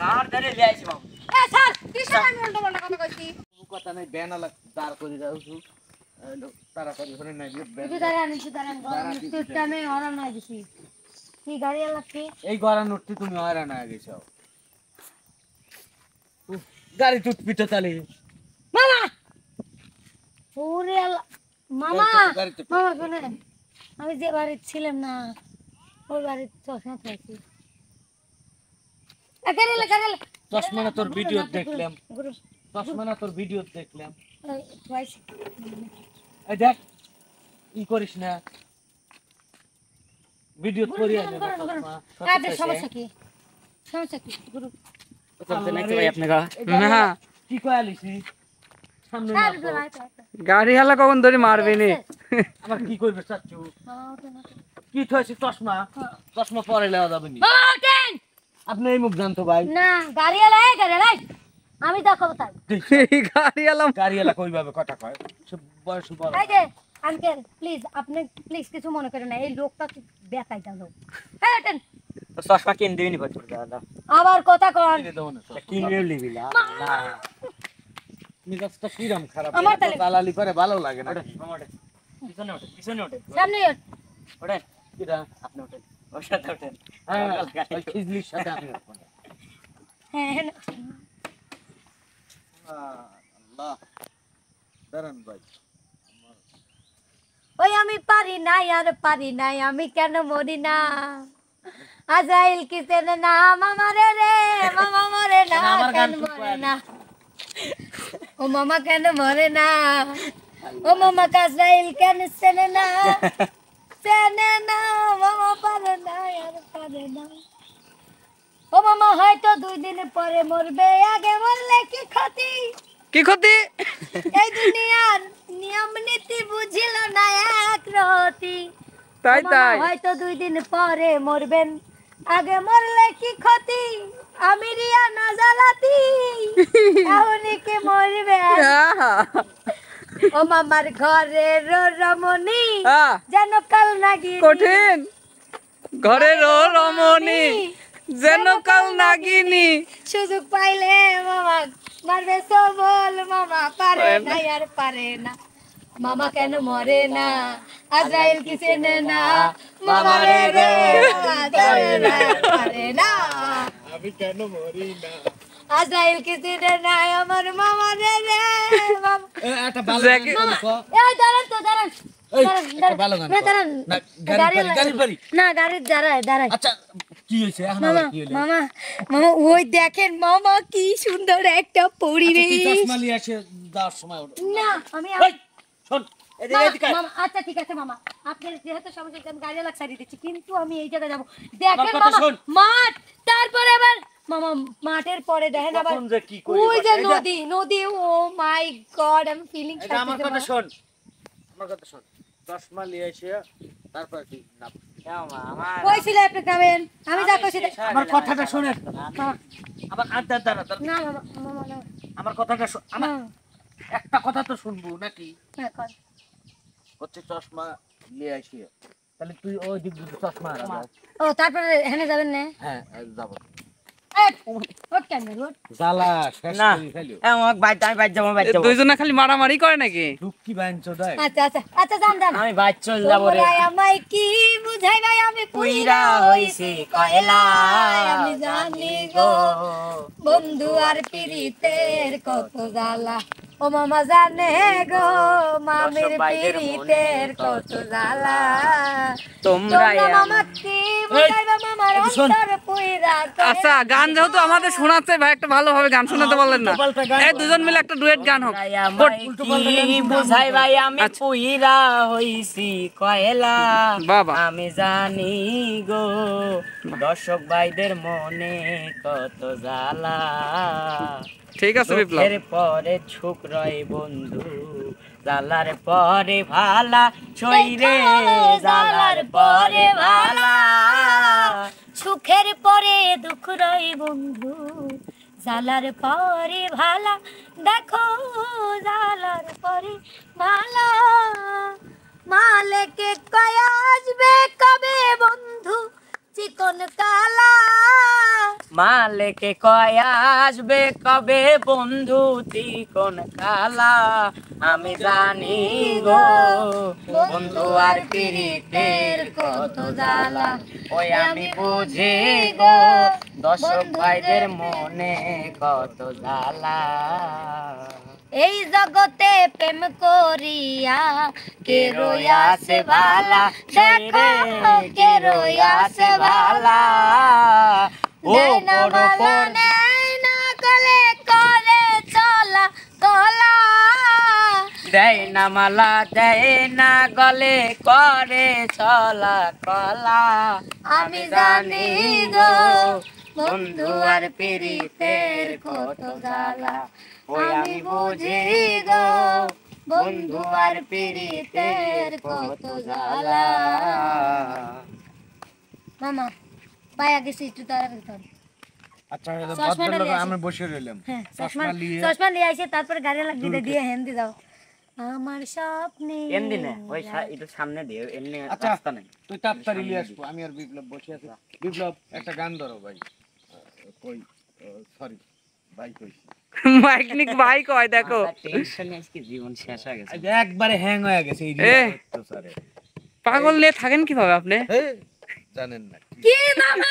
কার ধরে লাইছি বাবু এ স্যার কৃষ্ণ আমি উল্টো পাল্টা কথা কইছি কথা নাই ব্যানালা দাঁড় করে দাওছু তারা করে শুনে নাই যে দাঁড় আনি সে দাঁড় আমি তো আমি হরান হয়ে গেছি কি গাড়ি লাগবে এই গড়া নোটটি তুমি হরান হয়ে গেছো গাড়ি টুট পিটা চলে মামা ওরে মামা মামা শুনে আমি যে বাড়ি ছিলাম না ওই বাড়ি চশমা থাকি আগারে চশমানা তোর ভিডিও দেখলাম চশমানা তোর ভিডিও দেখলাম এই দেখ ই করিস না ভিডিও করি আয় আদে সমস্যা কি গুরু তোমতে নাই ভাই আপনি কা না কি কইলিছি সামনে গাড়ি হালা কখন ধরে মারবি নি আবার কি করবে চাচ্ছু কি থইছে চশমা চশমা পরে লেওয়া যাবে নি আপনি এই মুখ জানতো ভাই না গাড়িওয়ালা এ গাড়িলাই আমি দেখাবো তাই গাড়িওয়ালা কইভাবে কথা কয় সব বয়স বড় এই যে আঙ্কেল প্লিজ আপনি প্লিজ কিছু মনে করেন না এই লোকটা কি বেকাই দাও এই টেন তো চশমা কিন দিবিনি ভাই তোর দাদা আবার কথা কন কিন নিবি না মি জাস্ট কিরাম খারাপ দালালি করে ভালো লাগে না ওঠে পিছনে ওঠে সামনে ওঠে কিরা আপনি ওঠে ওশাতে ওঠে হ্যাঁ ইজলি সাথে আপনি ওঠে হ্যাঁ আল্লাহ দারান ভাই ওই আমি পারি না यार পারি না আমি কেন মরি না আজাইল কিসের নাম আমারে রে মামা মরে না কেন মরে না ও মামা কেন মরে না ও মামা কাজাইল কেন সেনে না সেনে না মামা পারে না यार পারে না ও মামা হয়তো দুই দিন পরে মরবে আগে মরলে কি ক্ষতি এই দুনিয়ার নিয়ম নীতি বুঝিল না এক রতি তাই তাই হয়তো দুই দিন পরে মরবেন আগে মরলে কি ক্ষতি আমি রিয়া না জ্বালাতি এমনি কি মরবে ও মামার ঘরে রমণী যেন কাল নাগিনী কঠিন ঘরে রমণী যেন কাল নাগিনী সুযোগ পাইলে মামা মারবে সবল মামা পারে না यार পারে না মামা কেন মরে না আজরাইল কিসেনে না মামা রে রে পারে না আমি কেন মরি না আজরাইল কিসেনে না আমার মামা রে রে মামা এটা ভালো এই দাঁড়ান তো দাঁড়ান এটা ভালো না গাড়ি না গাড়ি দাঁড়ায় আচ্ছা কি হইছে এখন কি হলো মামা মামা ওই দেখেন মামা কি সুন্দর একটা পরী রে চশমা নিয়ে আসে দাঁড় সময় না আমি শুন এদিকে এদিকে মামা আচ্ছা ঠিক আছে মামা আপনি যেহেতু সমস্যা আমি গাড়ি লাগাই দিচ্ছি কিন্তু আমি এই জায়গা যাব দেখেন মামা মাঠ তারপরে আবার মামা মাঠের পরে দেখেন আবার ওই যে নদী oh my god I am feeling এটা আমার কথা শুন চশমা নিয়ে আসে তারপর কি না চশমা নিয়ে আসি তাহলে তুই ওই দিক দুটো চশমা ও তারপরে হেনে যাবেন না হ্যাঁ যাবো বন্ধু আর পিরিতের কত জ্বালা ও মামা জানে গো মামির পিরিতের কত জ্বালা তোমরা মামা কি বুঝাইবা মামার অন্তর পুইরা আচ্ছা গান যাও তো আমাদের শোনাতে ভাই একটা ভালোভাবে গান শোনাতে বলেন না এই দুজন মিলে একটা ডুয়েট গান হোক উল্টো পাল্টা গান বুঝাই ভাই আমি পুইরা হইছি কয়লা আমি জানি গো দর্শক ভাইদের মনে কত জ্বালা ঠিক আছে বিপ্লব এর পরে ছোকরাই বন্ধু জালার পরে ভালা ছই রে জালার পরে ভালা সুখের পরে দুঃখ রই বন্ধু জালার পরে ভালা দেখো জালার পরে ভালা মালিক কয় আসবে কবে বন্ধু चिकन काला मालिक कय आसबे कबे बंधु चिकन काला आमी जानी गो बंधु आर पीरितेर कत जाला ओय आमी बुझे गो दर्शक भाईदेर मने कत जाला এই জগতে প্রেম করিয়া কে রয়াছে বালা দেখো কে রয়াছে বালা ও বড় পনে না গলে করে চলা গলা দেয় না মালা দেয় না গলে করে চলা কলা আমি জানি গো বন্ধু আর পীড়িতের কত জ্বালা ওই আমি বুঝি গো বন্ধু আর পীড়িতের কত জ্বালা। মামা পায়া গেছি একটু তাড়াতাড়ি কর। আচ্ছা বদল আমরা বসে রইলাম। হ্যাঁ চশমা নিয়ে এসে তারপর গাড়ি লাগিয়ে দিয়ে হেন্দি দাও। আমার স্বপ্নে হেন্দি না ওই এটা সামনে দিয়ে এমনি রাস্তা নাই। তুই তাড়াতাড়ি নিয়ে আসবো আমি আর বিপ্লব বসে আছি। বিপ্লব একটা গান ধরো ভাই। কই সরি ভাই কই মাইকনিক ভাই কই দেখো টেনশনে আজকে জীবন শেষ হয়ে গেছে একবারে হ্যাং হয়ে গেছে এই তো স্যার পাগল নিয়ে থাকেন কিভাবে আপনি জানেন না কি মামা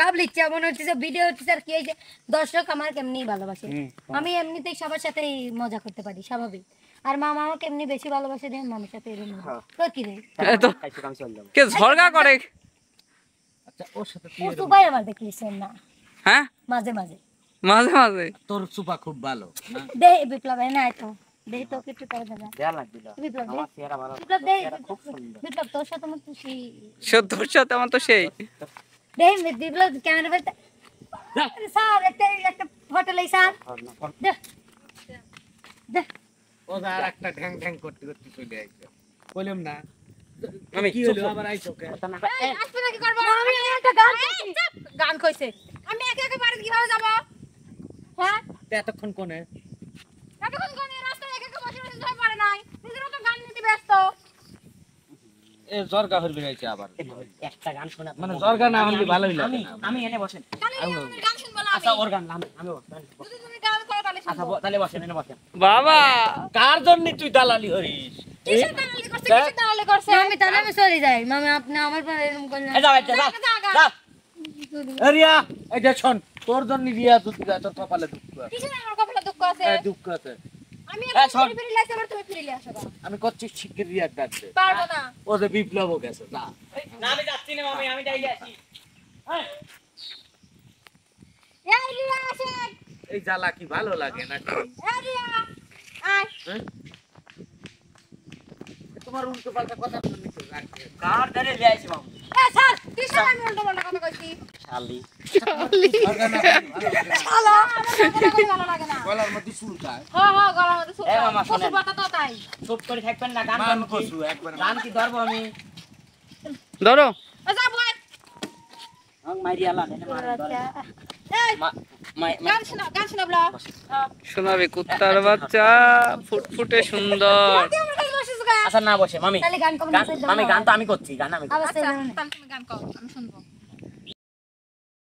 বাবলি কেমন হচ্ছে ভিডিও স্যার কি হইছে দর্শক আমার কেমনি ভালোবাসে আমি এমনিতেই সবার সাথে মজা করতে পারি স্বাভাবিক আর মামা আমাকে এমনি বেশি ভালোবাসে দেন মামার সাথে এরকম তো কি রে তো কে ঝরগা করে আচ্ছা ওর সাথে তুই ভাই আমার দেখলিছেন না হ্যাঁ মাঝে মাঝে মাঝে মাঝে তোর সুপা খুব ভালো দে বিপ্লব এনে আয় তো দে তো কিছু করে দাও দেয়া লাগবে বিপ্লব আমার চেহারা ভালো বিপ্লব দে খুব সুন্দর বিপ্লব তোর সাথে আমার তো সেই তোর সাথে আমার তো সেই দে বিপ্লব ক্যামেরা করতে আরে স্যার একটা ফটো লই স্যার দে দে ও আর একটা ঢ্যাং ঢ্যাং করতে করতে চলে আইছে বললাম না আমি কি হলো আবার আইছো কেন আসবে নাকি করব আমি একটা গান গান কইছে আমি একা একা বাড়ি কিভাবে যাব হ্যাঁ এতক্ষণ কোনে রাস্তায় একা একা বসে বসে পারে নাই নিজেরা তো গান নিতে ব্যস্ত এ জরগা হইবে নাইছে আবার একটা গান শোনা মানে জরগা না হইলে ভালোই লাগে আমি এনে বসেন গান শুনবো না আচ্ছা ওর গান আমি বসেন যদি তুমি গান করো তাহলে আচ্ছা তাহলে বসেন এনে বসেন বাবা কার জন্য তুই দালালি করিস কিসের দালালি করছিস কিসের দালালি করছিস আমি তাহলে আমি চলে যাই মামি আপনি আমার পরে এরকম করলেন যা যা যা এরিয়া এই যে শোন তোর জন্য রিয়া দুঃখ আছে তোর কপালে দুঃখ আছে কিসের আমার কপালে দুঃখ আছে হ্যাঁ দুঃখ আছে আমি একবার ফিরে লাইছে আবার তুমি ফিরে লাইছো আমি করছি শিগগির রিয়া ডাক দে পারবো না ও যে বিপ্লব ও গেছে না না আমি যাচ্ছি না মামি আমি যাই আসি হ্যাঁ এই রিয়া আসেন এই জ্বালা কি ভালো লাগে না এই রিয়া আয় তোমার উল্টো পাল্টা কথা শুননি তো রাখতে কার ধরে নিয়ে আইছো মামি এ স্যার কি সময় উল্টো পাল্টা কথা কইছি শোনাবে কুত্তার বাচ্চা ফুটফুটে সুন্দর আচ্ছা না বসে মামি গান তো আমি করছি গান আমি